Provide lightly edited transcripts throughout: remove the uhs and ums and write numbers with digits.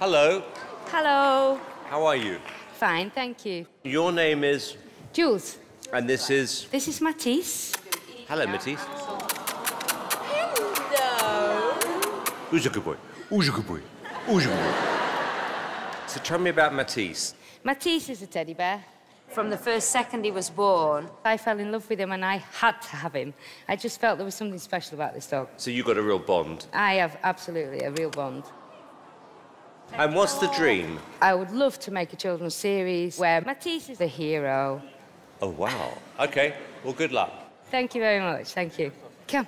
Hello. Hello. How are you? Fine, thank you. Your name is? Jules. And this is? This is Matisse. Hello, Matisse. Oh. Hello. Who's a good boy? Who's a good boy? Who's a good boy? So tell me about Matisse. Matisse is a teddy bear. From the first second he was born, I fell in love with him and I had to have him. I just felt there was something special about this dog. So you got a real bond? I have, absolutely, a real bond. And what's the dream? I would love to make a children's series where Matisse is the hero. Oh, wow. OK, well, good luck. Thank you very much, thank you. Come.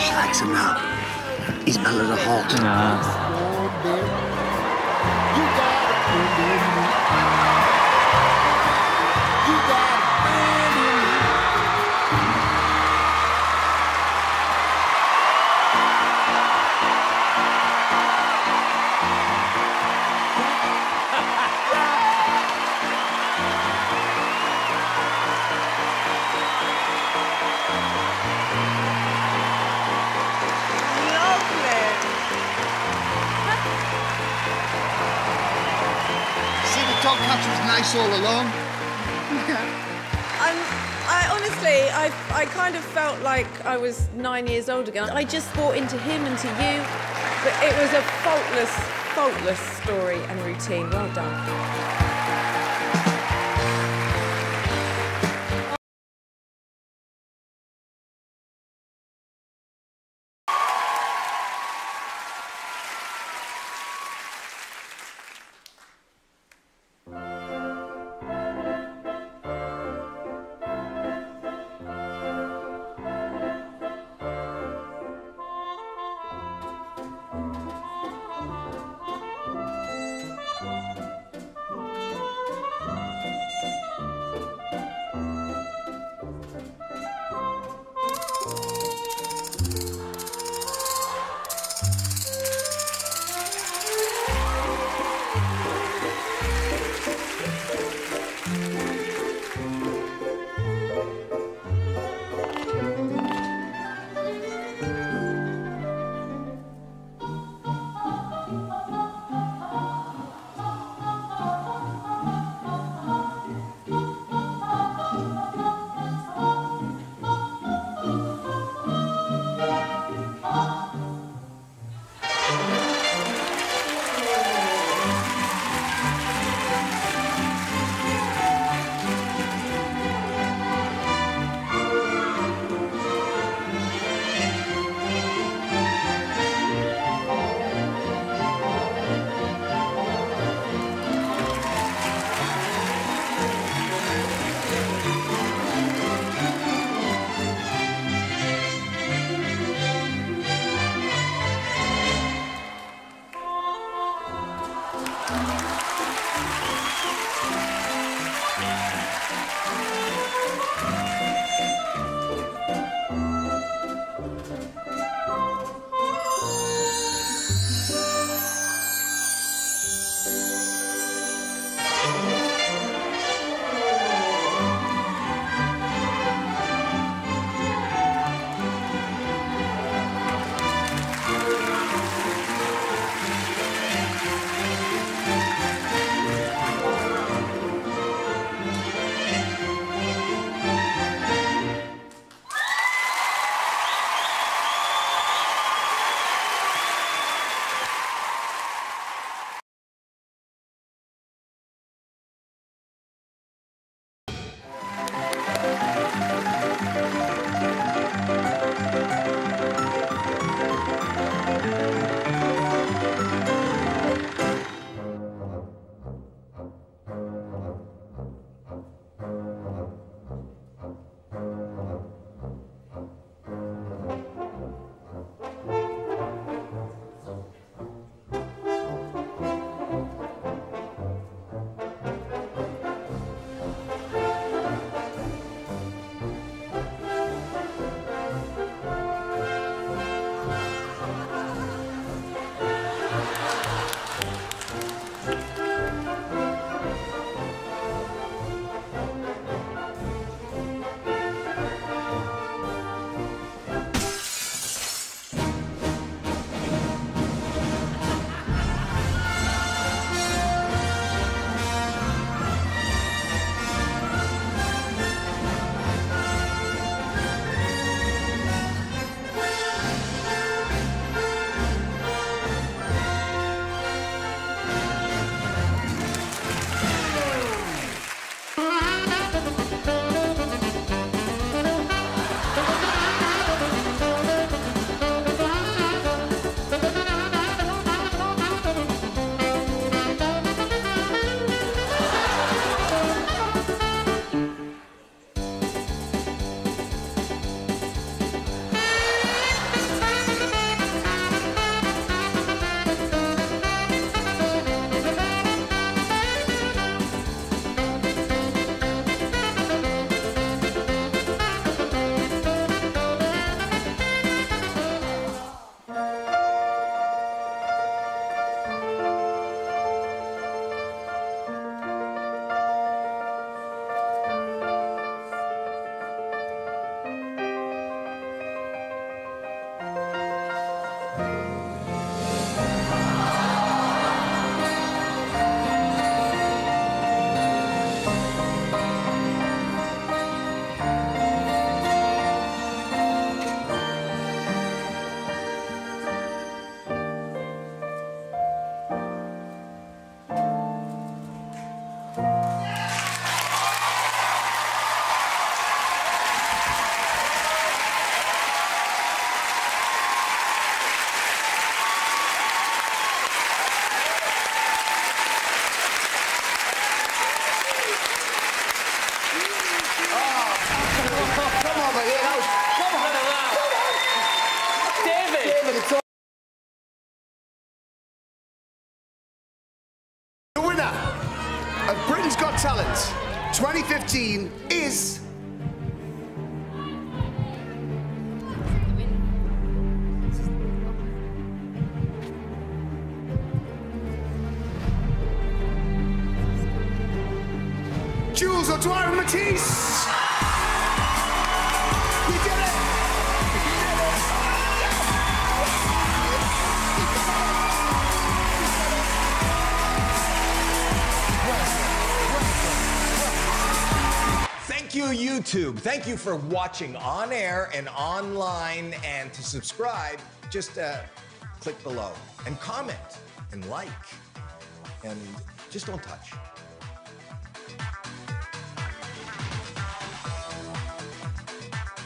She likes him now. He's melted her heart. Nah. Dog catcher was nice all along. I honestly kind of felt like I was 9 years old again. I just bought into him and to you, but it was a faultless story and routine. Well done. 2015 is... Jules O'Dwyer and Matisse! We did it! Thank you, YouTube. Thank you for watching on air and online. And to subscribe, just click below and comment and like. And just don't touch.